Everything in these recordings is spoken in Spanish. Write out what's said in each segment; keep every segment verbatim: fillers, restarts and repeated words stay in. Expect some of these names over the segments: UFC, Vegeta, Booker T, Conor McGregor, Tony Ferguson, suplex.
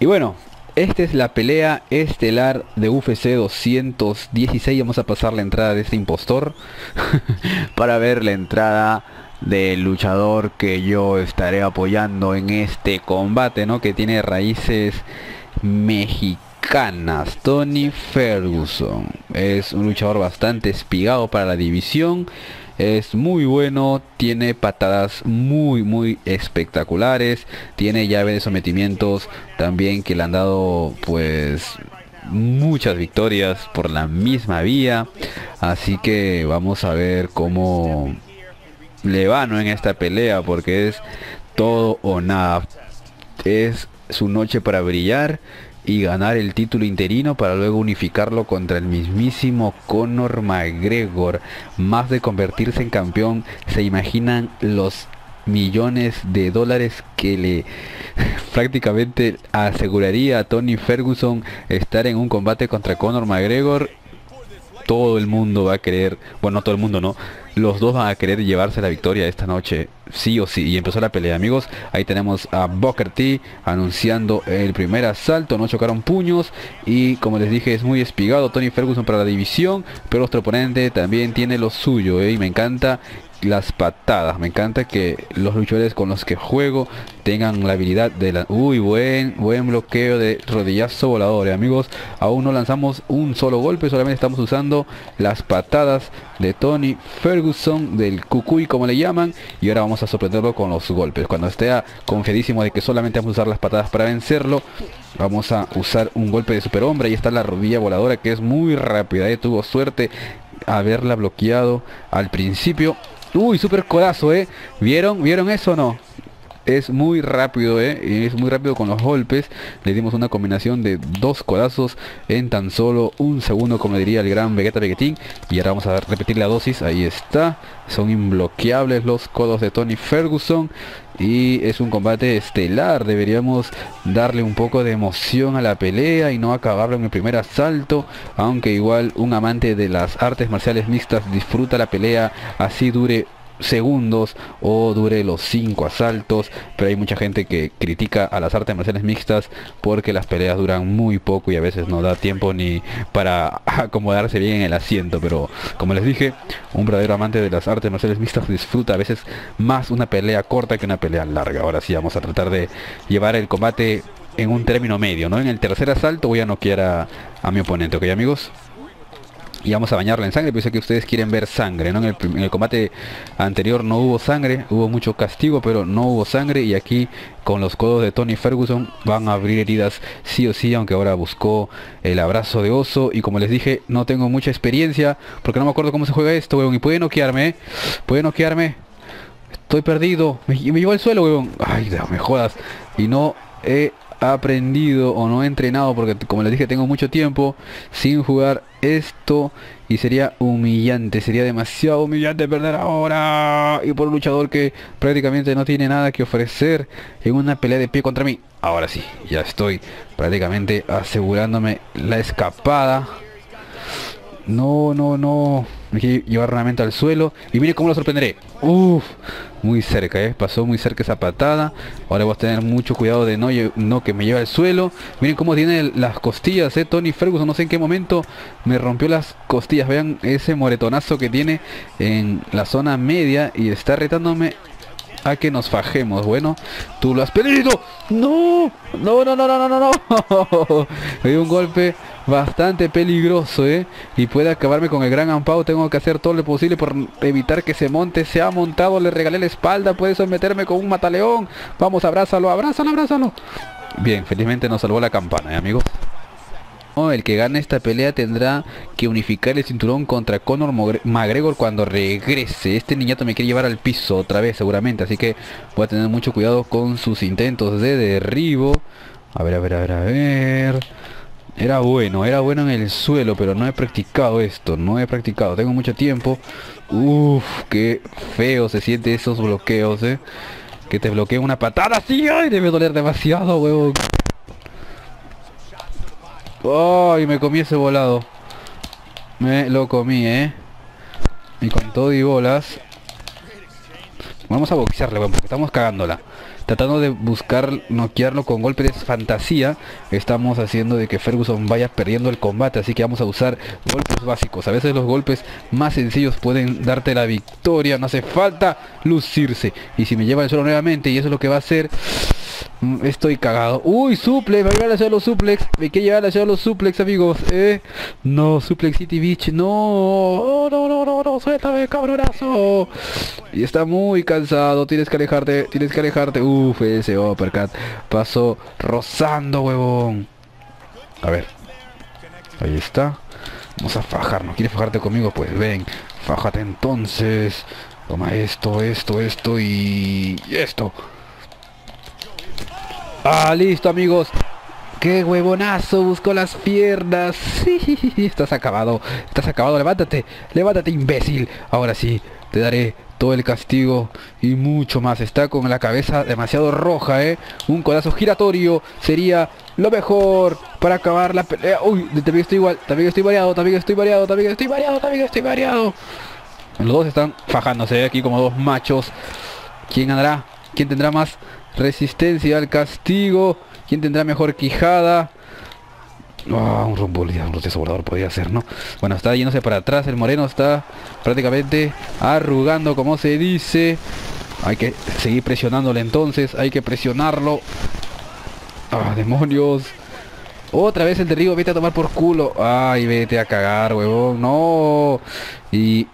Y bueno, esta es la pelea estelar de U F C doscientos dieciséis. Vamos a pasar la entrada de este impostor para ver la entrada del luchador que yo estaré apoyando en este combate, ¿no? Que tiene raíces mexicanas. Tony Ferguson es un luchador bastante espigado para la división. Es muy bueno, tiene patadas muy muy espectaculares, tiene llave de sometimientos también que le han dado pues muchas victorias por la misma vía. Así que vamos a ver cómo le va, ¿no?, en esta pelea, porque es todo o nada. Es su noche para brillar y ganar el título interino para luego unificarlo contra el mismísimo Conor McGregor. Más de convertirse en campeón, se imaginan los millones de dólares que le prácticamente aseguraría a Tony Ferguson estar en un combate contra Conor McGregor. Todo el mundo va a querer, bueno, no todo el mundo, no, los dos van a querer llevarse la victoria esta noche, sí o sí. Y empezó la pelea, amigos. Ahí tenemos a Booker T anunciando el primer asalto. No chocaron puños y, como les dije, es muy espigado Tony Ferguson para la división, pero nuestro oponente también tiene lo suyo, ¿eh? Y me encanta las patadas, me encanta que los luchadores con los que juego tengan la habilidad de la... Uy, buen buen bloqueo de rodillazo volador, ¿eh, amigos? Aún no lanzamos un solo golpe, solamente estamos usando las patadas de Tony Ferguson, del cucuy como le llaman, y ahora vamos a sorprenderlo con los golpes. Cuando esté confiadísimo de que solamente vamos a usar las patadas para vencerlo, vamos a usar un golpe de superhombre. Ahí está la rodilla voladora, que es muy rápida, ¿eh? Tuvo suerte haberla bloqueado al principio. Uy, super codazo, ¿eh? ¿Vieron? ¿Vieron eso o no? Es muy rápido, ¿eh? Es muy rápido con los golpes. Le dimos una combinación de dos codazos en tan solo un segundo, como diría el gran Vegeta Vegetín. Y ahora vamos a repetir la dosis. Ahí está. Son imbloqueables los codos de Tony Ferguson. Y es un combate estelar. Deberíamos darle un poco de emoción a la pelea y no acabarlo en el primer asalto. Aunque igual un amante de las artes marciales mixtas disfruta la pelea así dure segundos o dure los cinco asaltos, pero hay mucha gente que critica a las artes marciales mixtas porque las peleas duran muy poco y a veces no da tiempo ni para acomodarse bien en el asiento. Pero como les dije, un verdadero amante de las artes marciales mixtas disfruta a veces más una pelea corta que una pelea larga. Ahora sí vamos a tratar de llevar el combate en un término medio, ¿no? En el tercer asalto voy a noquear a, a mi oponente, ¿ok, amigos? Y vamos a bañarla en sangre, pienso que ustedes quieren ver sangre, ¿no? En el, en el combate anterior no hubo sangre, hubo mucho castigo, pero no hubo sangre. Y aquí con los codos de Tony Ferguson van a abrir heridas sí o sí, aunque ahora buscó el abrazo de oso. Y como les dije, no tengo mucha experiencia, porque no me acuerdo cómo se juega esto, weón. Y puede noquearme, ¿eh? Puede noquearme. Estoy perdido. Me, me llevó al suelo, weón. Ay, Dios, me jodas. Y no he aprendido o no he entrenado, porque como les dije, tengo mucho tiempo sin jugar esto y sería humillante, sería demasiado humillante perder ahora, y por un luchador que prácticamente no tiene nada que ofrecer en una pelea de pie contra mí. Ahora sí, ya estoy prácticamente asegurándome la escapada. No, no, no. Me quiero llevar realmente al suelo. Y mire cómo lo sorprenderé. Uff, muy cerca, ¿eh? Pasó muy cerca esa patada. Ahora voy a tener mucho cuidado de no, no que me lleve al suelo. Miren cómo tiene las costillas, ¿eh? Tony Ferguson, no sé en qué momento me rompió las costillas. Vean ese moretonazo que tiene en la zona media y está retándome a que nos fajemos. Bueno, tú lo has perdido. No, no, no, no, no, no, no. Me dio un golpe bastante peligroso, ¿eh? Y puede acabarme con el gran ampao. Tengo que hacer todo lo posible por evitar que se monte. Se ha montado, le regalé la espalda. Puede someterme con un mataleón. Vamos, abrázalo, abrázalo, abrázalo. Bien, felizmente nos salvó la campana, ¿eh, amigos? No, el que gane esta pelea tendrá que unificar el cinturón contra Conor McGregor cuando regrese. Este niñato me quiere llevar al piso otra vez seguramente, así que voy a tener mucho cuidado con sus intentos de derribo. A ver, a ver, a ver, a ver. Era bueno, era bueno en el suelo, pero no he practicado esto, no he practicado, tengo mucho tiempo. Uff, qué feo se siente esos bloqueos, eh. Que te bloquee una patada así, ay, debe doler demasiado, huevón. Ay, oh, me comí ese volado. Me lo comí, eh. Y con todo y bolas. Vamos a boxearle, weón, porque estamos cagándola. tratando de buscar noquearlo con golpes de fantasía, estamos haciendo de que Ferguson vaya perdiendo el combate. Así que vamos a usar golpes básicos. A veces los golpes más sencillos pueden darte la victoria. No hace falta lucirse. Y si me lleva el suelo nuevamente, y eso es lo que va a hacer, estoy cagado. Uy, suplex, va a llegar al suelo suplex. Me quiere llevar al suelo suplex, amigos. eh. No, suplex City Beach. No, no, no, no, no. Suéltame, cabronazo. Y está muy cansado. Tienes que alejarte, tienes que alejarte. Uf, ese uppercut pasó rozando, huevón. A ver. Ahí está. Vamos a fajarnos. ¿Quieres fajarte conmigo? Pues ven, fájate entonces. Toma esto, esto, esto y esto. Ah, listo, amigos. ¡Qué huevonazo! Buscó las piernas. Sí, estás acabado. Estás acabado. Levántate. Levántate, imbécil. Ahora sí, te daré todo el castigo y mucho más. Está con la cabeza demasiado roja, ¿eh? Un codazo giratorio sería lo mejor para acabar la pelea. Uy, también estoy igual. También estoy variado. También estoy variado. También estoy variado. También estoy variado. Los dos están fajándose aquí como dos machos. ¿Quién ganará? ¿Quién tendrá más resistencia al castigo? ¿Quién tendrá mejor quijada? Oh, un rumbo, un rotezo volador podría ser, ¿no? Bueno, está yéndose para atrás. El moreno está prácticamente arrugando, como se dice. Hay que seguir presionándole entonces. Hay que presionarlo. ¡Ah, demonios! Otra vez el de Rigo. Vete a tomar por culo. ¡Ay, vete a cagar, huevón! ¡No! Y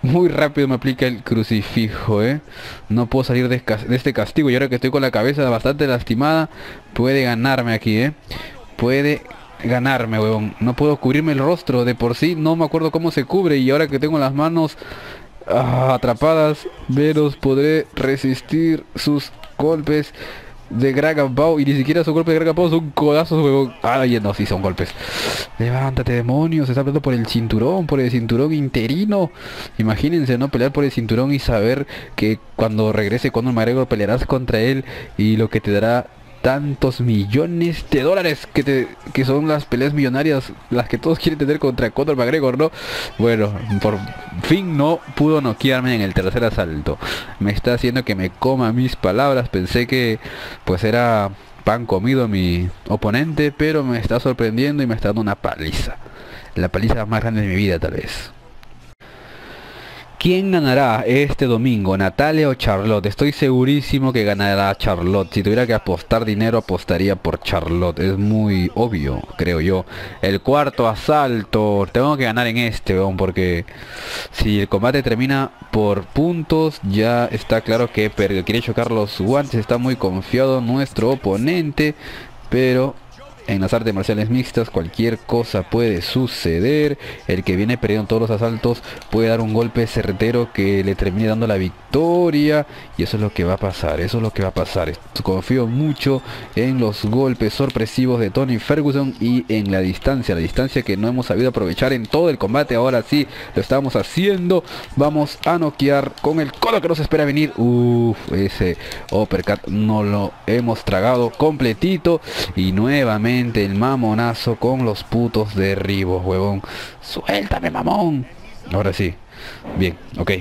muy rápido me aplica el crucifijo, ¿eh? No puedo salir de, de este castigo. Y ahora que estoy con la cabeza bastante lastimada, puede ganarme aquí, ¿eh? Puede ganarme, huevón. No puedo cubrirme el rostro. De por sí no me acuerdo cómo se cubre. Y ahora que tengo las manos ah, atrapadas, menos podré resistir sus golpes de Gragapau. Y ni siquiera son golpes de Gragapau, son codazos, huevón. Ay, no, sí son golpes. Levántate, demonios. Se está peleando por el cinturón, por el cinturón interino. Imagínense, ¿no? Pelear por el cinturón y saber que cuando regrese Conor McGregor pelearás contra él, y lo que te dará tantos millones de dólares que te que son las peleas millonarias, las que todos quieren tener contra Conor McGregor, ¿no? Bueno, por fin no pudo noquearme en el tercer asalto. Me está haciendo que me coma mis palabras. Pensé que pues era pan comido mi oponente, pero me está sorprendiendo y me está dando una paliza. La paliza más grande de mi vida, tal vez. ¿Quién ganará este domingo? ¿Natalia o Charlotte? Estoy segurísimo que ganará Charlotte. Si tuviera que apostar dinero, apostaría por Charlotte. Es muy obvio, creo yo. El cuarto asalto. Tengo que ganar en este, weón, porque si el combate termina por puntos, ya está claro que quiere chocar los guantes. Está muy confiado nuestro oponente, pero en las artes marciales mixtas cualquier cosa puede suceder. El que viene perdiendo todos los asaltos puede dar un golpe certero que le termine dando la victoria. Y eso es lo que va a pasar, eso es lo que va a pasar. Confío mucho en los golpes sorpresivos de Tony Ferguson y en la distancia. La distancia que no hemos sabido aprovechar en todo el combate. Ahora sí, lo estamos haciendo. Vamos a noquear con el codo que nos espera venir. Uff, ese uppercut no lo hemos tragado completito. Y nuevamente el mamonazo con los putos derribos, huevón. Suéltame, mamón. Ahora sí. Bien, ok.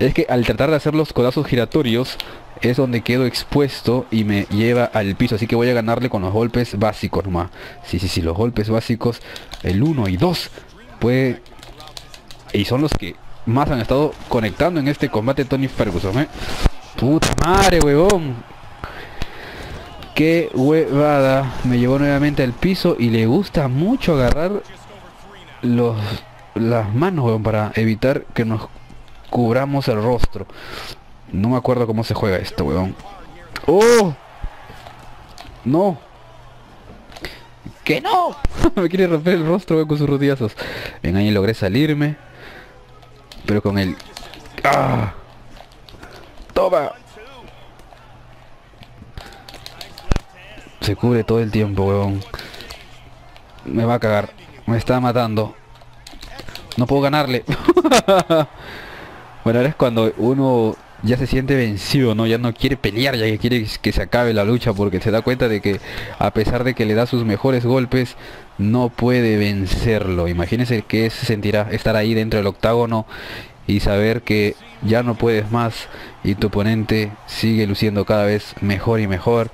Es que al tratar de hacer los codazos giratorios es donde quedo expuesto y me lleva al piso. Así que voy a ganarle con los golpes básicos nomás. Sí, sí, sí, los golpes básicos. El uno y dos. Puede... Y son los que más han estado conectando en este combate Tony Ferguson, ¿eh? Puta madre, huevón. Qué huevada. Me llevó nuevamente al piso y le gusta mucho agarrar los, las manos, weón, para evitar que nos cubramos el rostro. No me acuerdo cómo se juega esto, weón. ¡Oh! ¡No! ¡Que no! Me quiere romper el rostro, weón, con sus rodillazos. En ahí logré salirme. Pero con el... ¡Ah! ¡Toma! Se cubre todo el tiempo, huevón. Me va a cagar. Me está matando. No puedo ganarle. Bueno, ahora es cuando uno ya se siente vencido, ¿no? Ya no quiere pelear, ya que quiere que se acabe la lucha, porque se da cuenta de que a pesar de que le da sus mejores golpes, no puede vencerlo. Imagínense qué se sentirá estar ahí dentro del octágono y saber que ya no puedes más y tu oponente sigue luciendo cada vez mejor y mejor.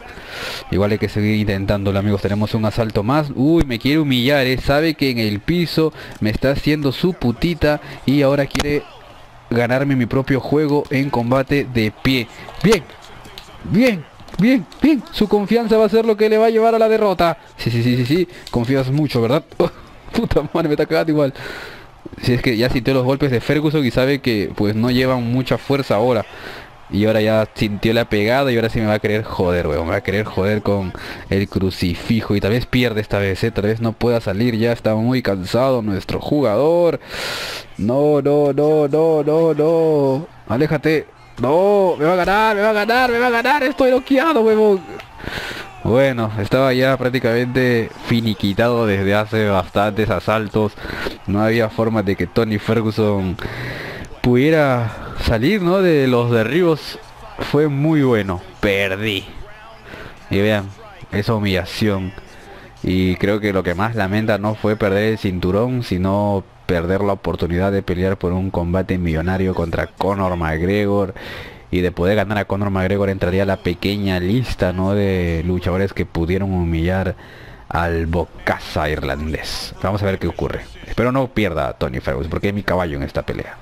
Igual hay que seguir intentándolo, amigos. Tenemos un asalto más. Uy, me quiere humillar, ¿eh? Sabe que en el piso me está haciendo su putita y ahora quiere ganarme mi propio juego en combate de pie. Bien, bien, bien, bien. Su confianza va a ser lo que le va a llevar a la derrota. Sí, sí, sí, sí, sí. Confías mucho, ¿verdad? Oh, puta madre, me está cagando igual. Si es que ya sintió los golpes de Ferguson y sabe que pues no llevan mucha fuerza ahora. Y ahora ya sintió la pegada y ahora sí me va a querer joder, weón. Me va a querer joder con el crucifijo. Y tal vez pierde esta vez, ¿eh? Tal vez no pueda salir. Ya está muy cansado nuestro jugador. No, no, no, no, no, no. Aléjate. No, me va a ganar, me va a ganar, me va a ganar. Estoy noqueado, weón. Bueno, estaba ya prácticamente finiquitado desde hace bastantes asaltos. No había forma de que Tony Ferguson pudiera salir, ¿no?, de los derribos. Fue muy bueno. Perdí. Y vean, esa humillación. Y creo que lo que más lamenta no fue perder el cinturón, sino perder la oportunidad de pelear por un combate millonario contra Conor McGregor. Y de poder ganar a Conor McGregor entraría a la pequeña lista, ¿no?, de luchadores que pudieron humillar al bocaza irlandés. Vamos a ver qué ocurre. Espero no pierda a Tony Ferguson, porque es mi caballo en esta pelea.